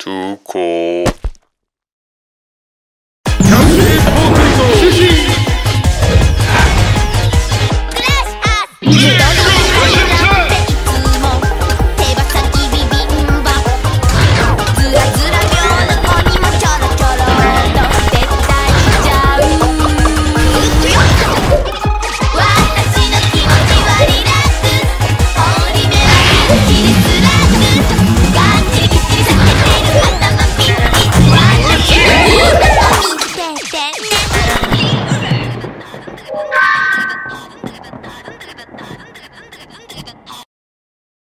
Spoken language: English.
to call